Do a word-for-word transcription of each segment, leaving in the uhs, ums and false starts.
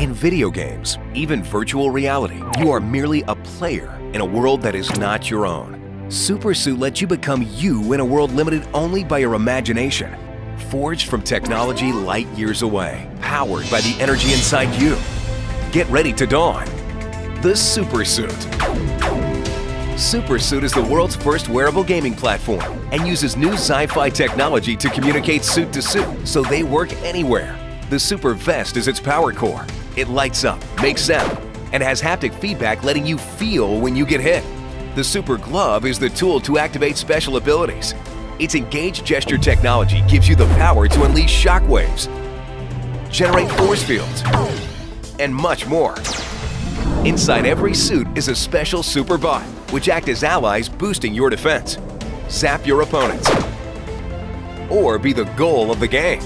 In video games, even virtual reality, you are merely a player in a world that is not your own. SuperSuit lets you become you in a world limited only by your imagination. Forged from technology light years away, powered by the energy inside you. Get ready to don the SuperSuit. SuperSuit is the world's first wearable gaming platform and uses new sci-fi technology to communicate suit to suit so they work anywhere. The SuperVest is its power core. It lights up, makes sound, and has haptic feedback letting you feel when you get hit. The SuperGlove is the tool to activate special abilities. Its engaged gesture technology gives you the power to unleash shockwaves, generate force fields, and much more. Inside every suit is a special SuperBot, which act as allies boosting your defense, zap your opponents, or be the goal of the game.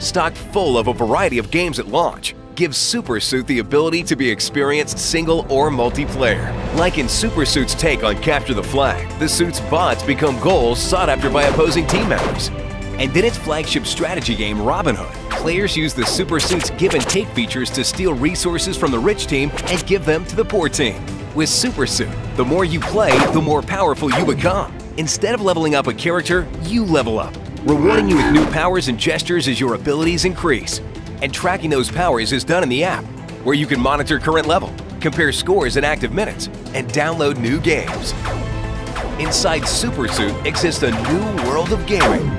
Stocked full of a variety of games at launch, gives SuperSuit the ability to be experienced single or multiplayer. Like in SuperSuit's take on Capture the Flag, the suit's bots become goals sought after by opposing team members. And in its flagship strategy game, Robin Hood, players use the SuperSuit's give-and-take features to steal resources from the rich team and give them to the poor team. With SuperSuit, the more you play, the more powerful you become. Instead of leveling up a character, you level up, rewarding you with new powers and gestures as your abilities increase. And tracking those powers is done in the app, where you can monitor current level, compare scores and active minutes, and download new games. Inside SuperSuit exists a new world of gaming.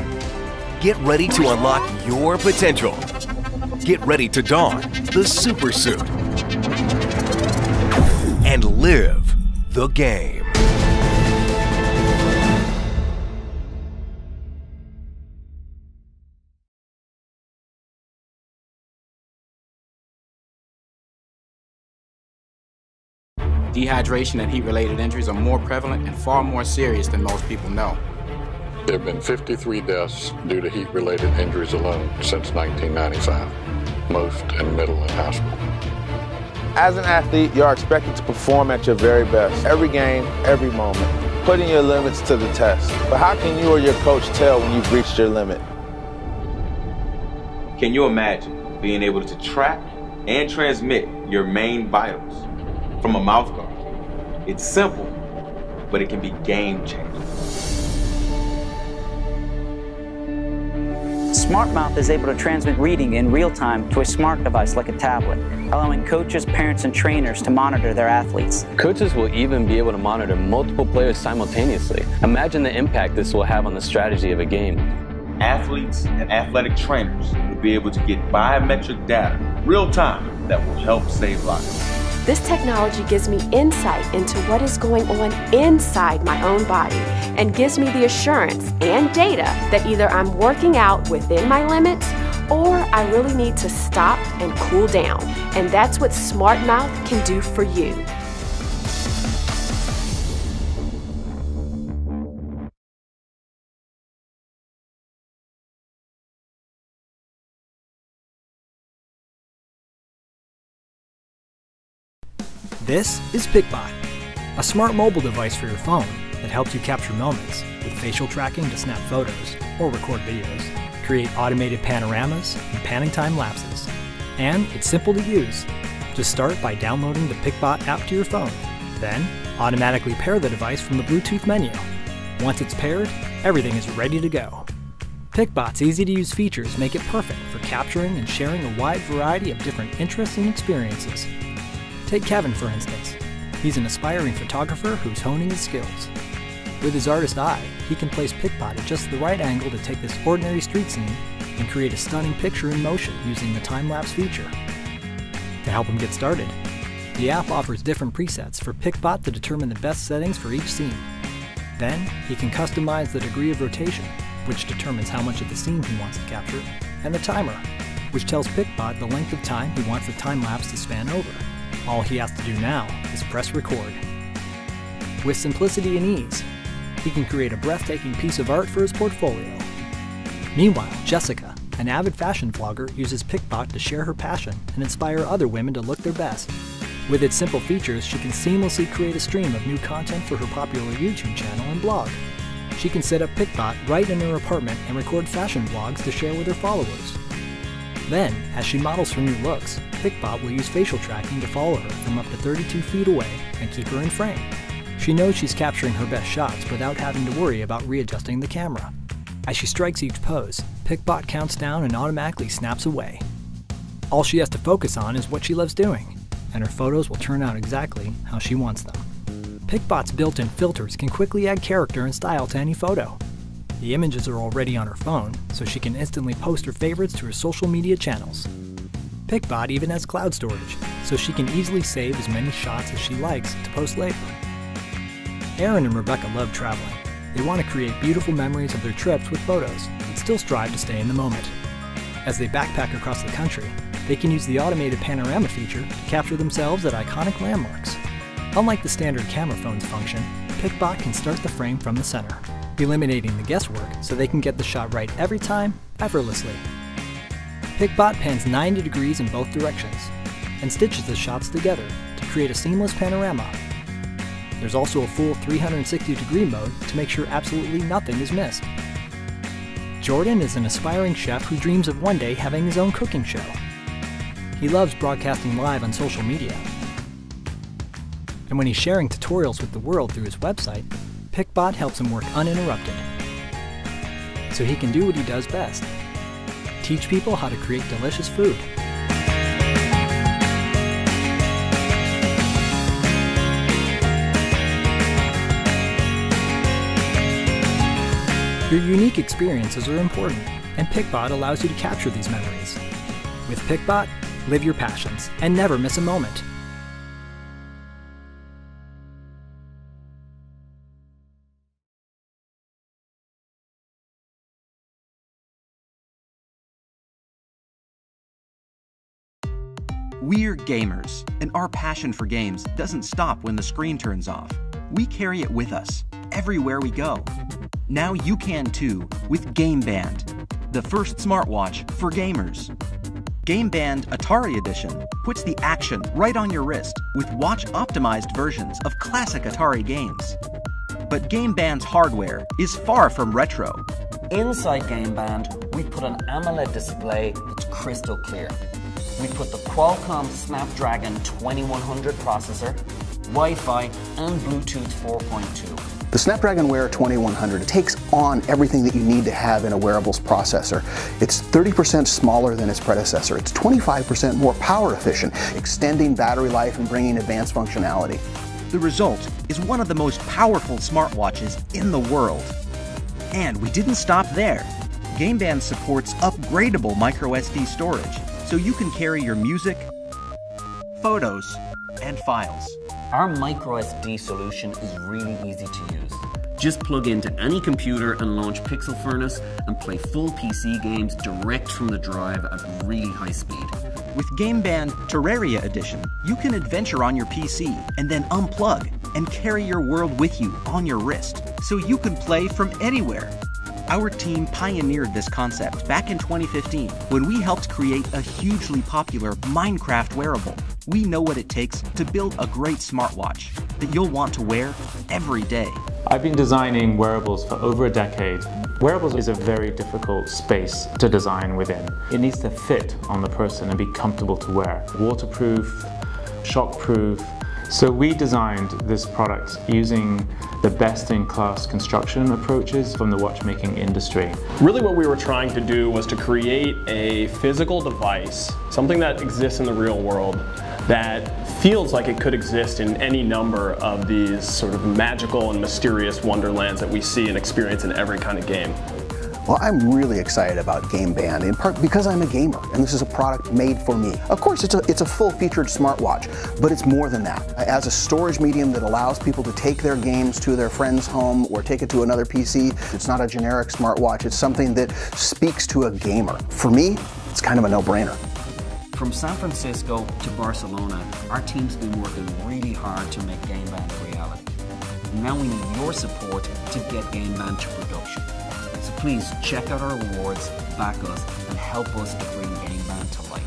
Get ready to unlock your potential. Get ready to don the SuperSuit and live the game. Dehydration and heat-related injuries are more prevalent and far more serious than most people know. There have been fifty-three deaths due to heat-related injuries alone since nineteen ninety-five, most in middle and high school. As an athlete, you are expected to perform at your very best, every game, every moment, putting your limits to the test. But how can you or your coach tell when you've reached your limit? Can you imagine being able to track and transmit your main vitals from a mouth guard? It's simple, but it can be game-changing. SMRT Mouth is able to transmit reading in real time to a smart device like a tablet, allowing coaches, parents, and trainers to monitor their athletes. Coaches will even be able to monitor multiple players simultaneously. Imagine the impact this will have on the strategy of a game. Athletes and athletic trainers will be able to get biometric data real-time that will help save lives. This technology gives me insight into what is going on inside my own body and gives me the assurance and data that either I'm working out within my limits or I really need to stop and cool down. And that's what SMRT Mouth can do for you. This is PicBot, a smart mobile device for your phone that helps you capture moments with facial tracking to snap photos or record videos, create automated panoramas and panning time lapses. And it's simple to use. Just start by downloading the PicBot app to your phone, then automatically pair the device from the Bluetooth menu. Once it's paired, everything is ready to go. PicBot's easy-to-use features make it perfect for capturing and sharing a wide variety of different interests and experiences. Take Kevin, for instance. He's an aspiring photographer who's honing his skills. With his artist eye, he can place PicBot at just the right angle to take this ordinary street scene and create a stunning picture in motion using the time-lapse feature. To help him get started, the app offers different presets for PicBot to determine the best settings for each scene. Then, he can customize the degree of rotation, which determines how much of the scene he wants to capture, and the timer, which tells PicBot the length of time he wants the time-lapse to span over. All he has to do now is press record. With simplicity and ease, he can create a breathtaking piece of art for his portfolio. Meanwhile, Jessica, an avid fashion vlogger, uses PicBot to share her passion and inspire other women to look their best. With its simple features, she can seamlessly create a stream of new content for her popular YouTube channel and blog. She can set up PicBot right in her apartment and record fashion vlogs to share with her followers. Then, as she models her new looks, PicBot will use facial tracking to follow her from up to thirty-two feet away and keep her in frame. She knows she's capturing her best shots without having to worry about readjusting the camera. As she strikes each pose, PicBot counts down and automatically snaps away. All she has to focus on is what she loves doing, and her photos will turn out exactly how she wants them. PicBot's built-in filters can quickly add character and style to any photo. The images are already on her phone, so she can instantly post her favorites to her social media channels. PicBot even has cloud storage, so she can easily save as many shots as she likes to post later. Aaron and Rebecca love traveling. They want to create beautiful memories of their trips with photos, and still strive to stay in the moment. As they backpack across the country, they can use the automated panorama feature to capture themselves at iconic landmarks. Unlike the standard camera phone's function, PicBot can start the frame from the center, eliminating the guesswork so they can get the shot right every time, effortlessly. PicBot pans ninety degrees in both directions and stitches the shots together to create a seamless panorama. There's also a full three hundred sixty degree mode to make sure absolutely nothing is missed. Jordan is an aspiring chef who dreams of one day having his own cooking show. He loves broadcasting live on social media. And when he's sharing tutorials with the world through his website, PicBot helps him work uninterrupted, so he can do what he does best: teach people how to create delicious food. Your unique experiences are important, and PicBot allows you to capture these memories. With PicBot, live your passions and never miss a moment. We're gamers, and our passion for games doesn't stop when the screen turns off. We carry it with us, everywhere we go. Now you can too, with GameBand, the first smartwatch for gamers. GameBand Atari Edition puts the action right on your wrist with watch-optimized versions of classic Atari games. But GameBand's hardware is far from retro. Inside GameBand, we put an AMOLED display that's crystal clear. We put the Qualcomm Snapdragon twenty-one hundred processor, Wi-Fi, and Bluetooth four point two. The Snapdragon Wear twenty-one hundred takes on everything that you need to have in a wearables processor. It's thirty percent smaller than its predecessor. It's twenty-five percent more power efficient, extending battery life and bringing advanced functionality. The result is one of the most powerful smartwatches in the world. And we didn't stop there. GameBand supports upgradable microSD storage, so you can carry your music, photos, and files. Our microSD solution is really easy to use. Just plug into any computer and launch Pixel Furnace and play full P C games direct from the drive at really high speed. With GameBand Terraria Edition, you can adventure on your P C and then unplug and carry your world with you on your wrist, so you can play from anywhere. Our team pioneered this concept back in twenty fifteen when we helped create a hugely popular Minecraft wearable. We know what it takes to build a great smartwatch that you'll want to wear every day. I've been designing wearables for over a decade. Wearables is a very difficult space to design within. It needs to fit on the person and be comfortable to wear. Waterproof, shockproof. So we designed this product using the best-in-class construction approaches from the watchmaking industry. Really what we were trying to do was to create a physical device, something that exists in the real world, that feels like it could exist in any number of these sort of magical and mysterious wonderlands that we see and experience in every kind of game. Well, I'm really excited about GameBand, in part because I'm a gamer, and this is a product made for me. Of course, it's a, it's a full-featured smartwatch, but it's more than that. As a storage medium that allows people to take their games to their friend's home or take it to another P C, it's not a generic smartwatch. It's something that speaks to a gamer. For me, it's kind of a no-brainer. From San Francisco to Barcelona, our team's been working really hard to make GameBand a reality. Now we need your support to get GameBand to production. So please check out our awards, back us, and help us to bring GameBand to life.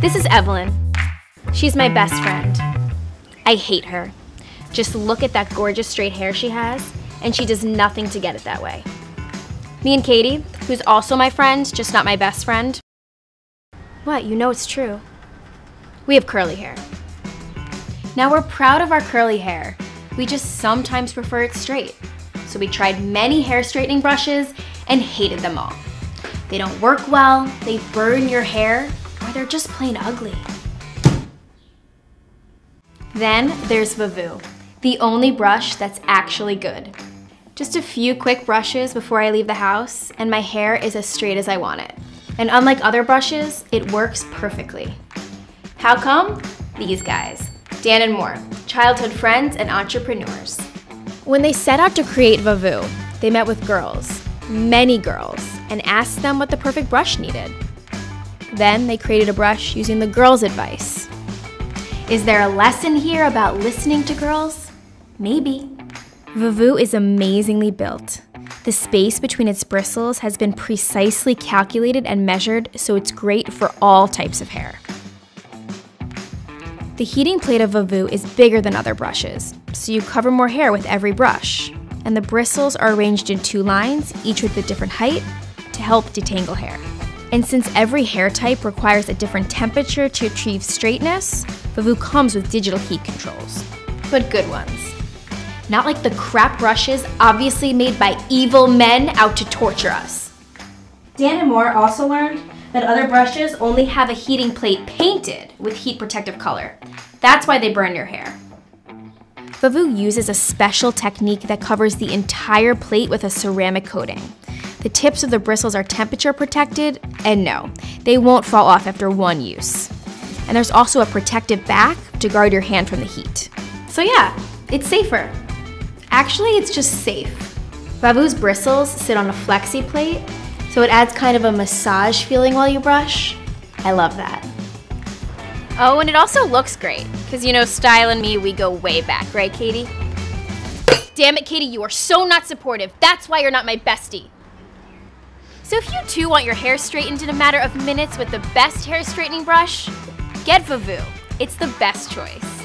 This is Evelyn. She's my best friend. I hate her. Just look at that gorgeous straight hair she has, and she does nothing to get it that way. Me and Katie, who's also my friend, just not my best friend. What, you know it's true. We have curly hair. Now we're proud of our curly hair. We just sometimes prefer it straight. So we tried many hair straightening brushes and hated them all. They don't work well, they burn your hair, or they're just plain ugly. Then there's Vavoo, the only brush that's actually good. Just a few quick brushes before I leave the house, and my hair is as straight as I want it. And unlike other brushes, it works perfectly. How come? These guys, Dan and Moore, childhood friends and entrepreneurs. When they set out to create Vavoo, they met with girls, many girls, and asked them what the perfect brush needed. Then they created a brush using the girls' advice. Is there a lesson here about listening to girls? Maybe. Vavoo is amazingly built. The space between its bristles has been precisely calculated and measured, so it's great for all types of hair. The heating plate of Vavoo is bigger than other brushes, so you cover more hair with every brush. And the bristles are arranged in two lines, each with a different height, to help detangle hair. And since every hair type requires a different temperature to achieve straightness, Vavoo comes with digital heat controls, but good ones. Not like the crap brushes obviously made by evil men out to torture us. Dan and Moore also learned that other brushes only have a heating plate painted with heat protective color. That's why they burn your hair. Vavoo uses a special technique that covers the entire plate with a ceramic coating. The tips of the bristles are temperature protected, and no, they won't fall off after one use. And there's also a protective back to guard your hand from the heat. So yeah, it's safer. Actually, it's just safe. Vavoo's bristles sit on a flexi plate, so it adds kind of a massage feeling while you brush. I love that. Oh, and it also looks great, because you know Style and me, we go way back, right Katie? Damn it, Katie, you are so not supportive. That's why you're not my bestie. So if you too want your hair straightened in a matter of minutes with the best hair straightening brush, get Vavoo. It's the best choice.